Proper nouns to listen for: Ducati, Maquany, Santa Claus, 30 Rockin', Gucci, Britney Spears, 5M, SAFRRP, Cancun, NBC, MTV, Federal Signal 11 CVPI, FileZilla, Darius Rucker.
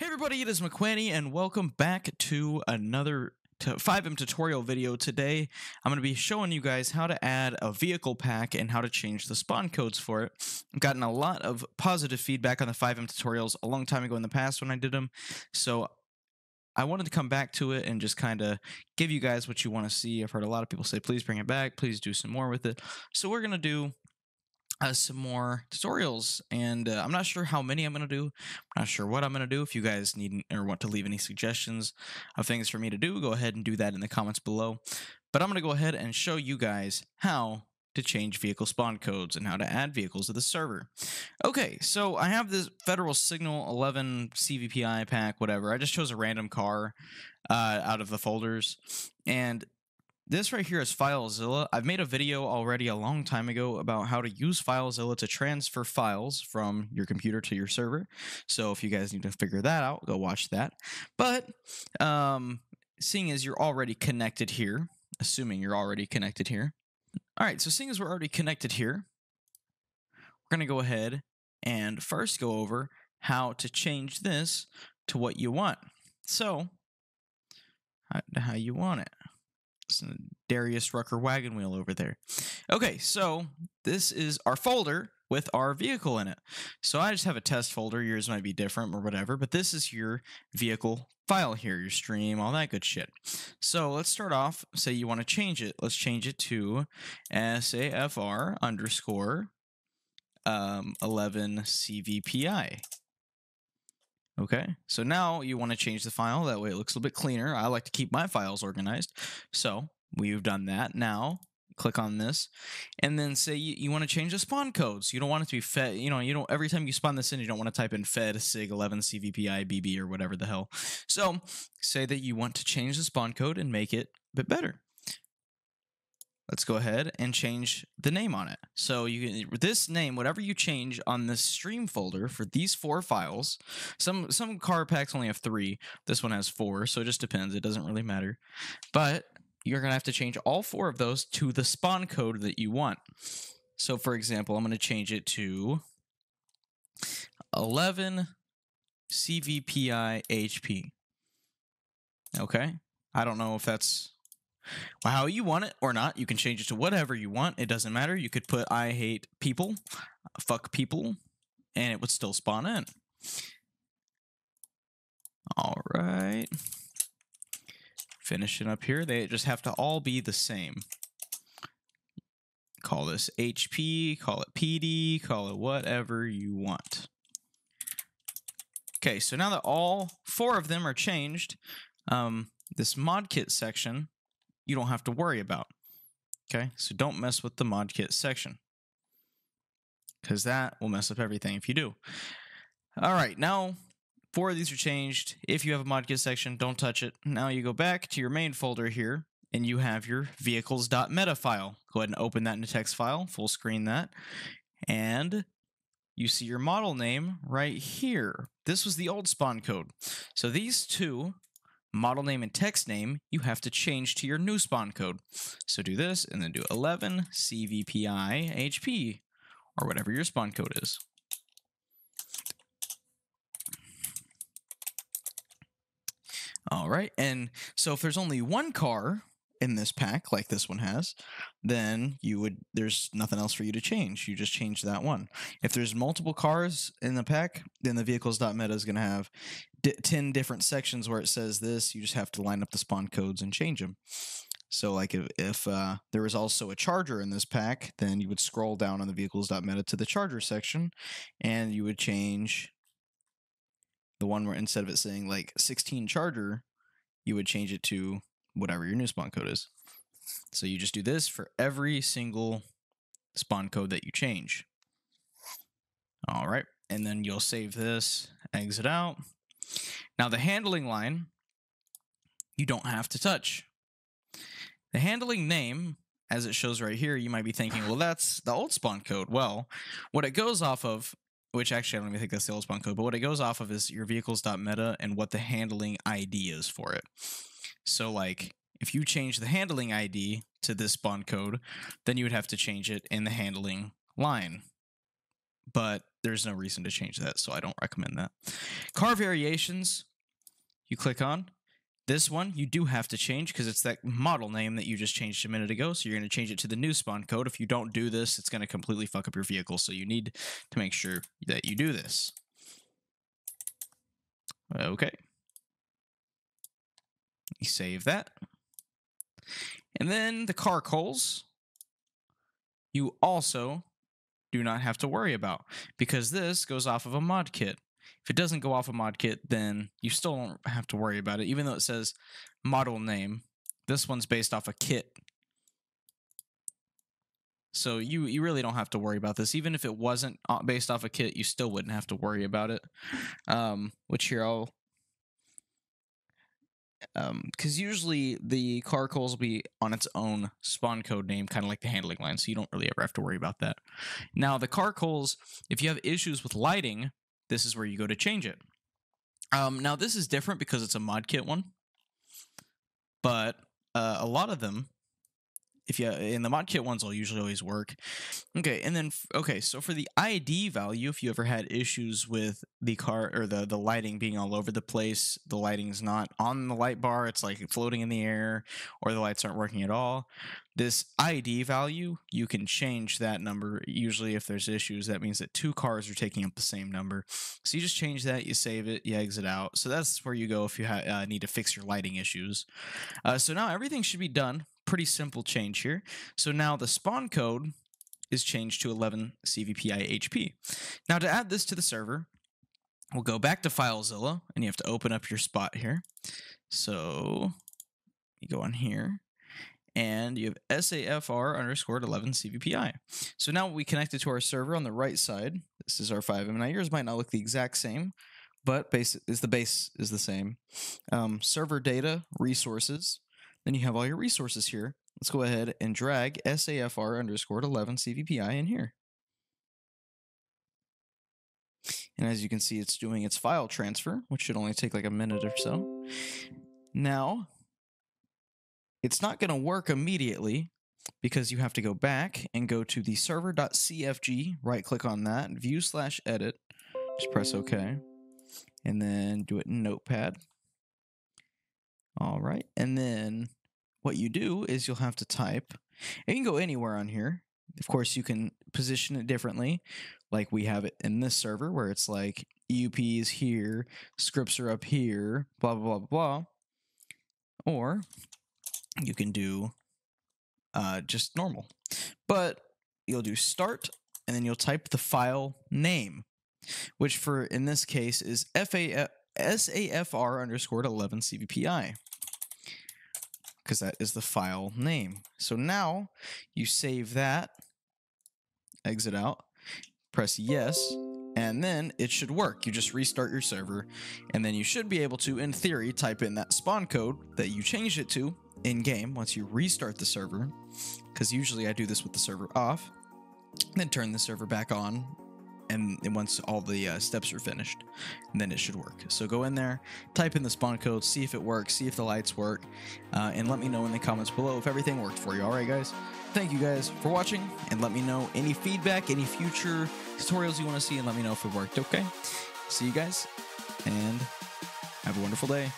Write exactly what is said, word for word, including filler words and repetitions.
Hey everybody, it is Maquany and welcome back to another five M tutorial video. Today, I'm going to be showing you guys how to add a vehicle pack and how to change the spawn codes for it. I've gotten a lot of positive feedback on the five M tutorials a long time ago in the past when I did them, so I wanted to come back to it and just kind of give you guys what you want to see. I've heard a lot of people say, please bring it back, please do some more with it. So we're going to do Uh, some more tutorials, and uh, I'm not sure how many I'm going to do. I'm not sure what I'm going to do. If you guys need or want to leave any suggestions of things for me to do, go ahead and do that in the comments below. But I'm going to go ahead and show you guys how to change vehicle spawn codes and how to add vehicles to the server. Okay, so I have this Federal Signal eleven C V P I pack, whatever. I just chose a random car uh, out of the folders, and this right here is FileZilla. I've made a video already a long time ago about how to use FileZilla to transfer files from your computer to your server. So if you guys need to figure that out, go watch that. But um, seeing as you're already connected here, assuming you're already connected here. All right, so seeing as we're already connected here, we're going to go ahead and first go over how to change this to what you want. So how you want it. Darius Rucker wagon wheel over there. Okay, so this is our folder with our vehicle in it. So I just have a test folder. Yours might be different or whatever, but this is your vehicle file here, your stream, all that good shit. So let's start off. Say you want to change it. Let's change it to S A F R underscore um, eleven C V P I. Okay, so now you want to change the file. That way it looks a little bit cleaner. I like to keep my files organized. So we've done that. Now click on this and then say you, you want to change the spawn codes. You don't want it to be fed, you know, you don't, every time you spawn this in, you don't want to type in fed sig eleven C V P I B B or whatever the hell. So say that you want to change the spawn code and make it a bit better. Let's go ahead and change the name on it. So you can, this name, whatever you change on this stream folder for these four files, some some car packs only have three. This one has four, so it just depends. It doesn't really matter. But you're going to have to change all four of those to the spawn code that you want. So, for example, I'm going to change it to eleven C V P I H P. Okay? I don't know if that's how you want it or not. You can change it to whatever you want. It doesn't matter. You could put I hate people, fuck people, and it would still spawn in. All right. Finishing up here. They just have to all be the same. Call this H P, call it P D, call it whatever you want. Okay, so now that all four of them are changed, um, this modkit section you don't have to worry about. Okay, so don't mess with the modkit section because that will mess up everything if you do. All right, now four of these are changed. If you have a modkit section, don't touch it. Now you go back to your main folder here and you have your vehicles.meta file. Go ahead and open that in a text file, full screen that, and you see your model name right here. This was the old spawn code. So these two, model name and text name, you have to change to your new spawn code. So do this and then do eleven C V P I H P or whatever your spawn code is. All right. And so if there's only one car in this pack, like this one has, then you would, there's nothing else for you to change. You just change that one. If there's multiple cars in the pack, then the vehicles.meta is going to have ten different sections where it says this. You just have to line up the spawn codes and change them. So like if, if uh, there was also a charger in this pack, then you would scroll down on the vehicles.meta to the charger section and you would change the one where instead of it saying like sixteen charger, you would change it to whatever your new spawn code is. So you just do this for every single spawn code that you change. All right, and then you'll save this, exit out. Now the handling line, you don't have to touch. The handling name, as it shows right here, you might be thinking, well, that's the old spawn code. Well, what it goes off of, which actually I don't even think that's the old spawn code, but what it goes off of is your vehicles.meta and what the handling I D is for it. So like if you change the handling I D to this spawn code, then you would have to change it in the handling line. But there's no reason to change that, so I don't recommend that. Car variations, you click on. This one you do have to change because it's that model name that you just changed a minute ago. So you're going to change it to the new spawn code. If you don't do this, it's going to completely fuck up your vehicle. So you need to make sure that you do this. Okay. You save that. And then the car calls, you also do not have to worry about because this goes off of a mod kit. If it doesn't go off a mod kit, then you still don't have to worry about it, even though it says model name. This one's based off a kit. So you, you really don't have to worry about this. Even if it wasn't based off a kit, you still wouldn't have to worry about it. Um, which here I'll... Um, because usually the car calls will be on its own spawn code name, kind of like the handling line, so you don't really ever have to worry about that. Now, the car calls, if you have issues with lighting, this is where you go to change it. Um, now, this is different because it's a mod kit one. But uh, a lot of them, if you in the mod kit ones, will usually always work. Okay, and then okay, so for the I D value, if you ever had issues with the car or the the lighting being all over the place, the lighting's not on the light bar, it's like floating in the air, or the lights aren't working at all. This I D value, you can change that number. Usually if there's issues, that means that two cars are taking up the same number. So you just change that, you save it, you exit out. So that's where you go if you ha uh, need to fix your lighting issues. Uh, so now everything should be done. Pretty simple change here. So now the spawn code is changed to eleven C V P I H P. Now to add this to the server, we'll go back to FileZilla, and you have to open up your spot here. So you go on here. And you have S A F R underscore eleven C V P I. So now we connected to our server on the right side. This is our five M. Now yours might not look the exact same, but base is the base is the same. Um, server data, resources. Then you have all your resources here. Let's go ahead and drag S A F R underscore eleven C V P I in here. And as you can see, it's doing its file transfer, which should only take like a minute or so. Now, it's not going to work immediately because you have to go back and go to the server dot C F G, right-click on that, view slash edit, just press OK, and then do it in Notepad. All right, and then what you do is you'll have to type, and you can go anywhere on here. Of course, you can position it differently, like we have it in this server, where it's like E U P is here, scripts are up here, blah, blah, blah, blah, or... you can do uh, just normal, but you'll do start and then you'll type the file name, which for in this case is S A F R underscore eleven C V P I because that is the file name. So now you save that, exit out, press yes, and then it should work. You just restart your server and then you should be able to, in theory, type in that spawn code that you changed it to in game once you restart the server, because usually I do this with the server off, then turn the server back on, and, and once all the uh, steps are finished, and then it should work. So go in there, type in the spawn code, see if it works, see if the lights work, uh, and let me know in the comments below if everything worked for you. All right, guys, thank you guys for watching, and let me know any feedback, any future tutorials you want to see, and let me know if it worked. Okay, see you guys, and have a wonderful day.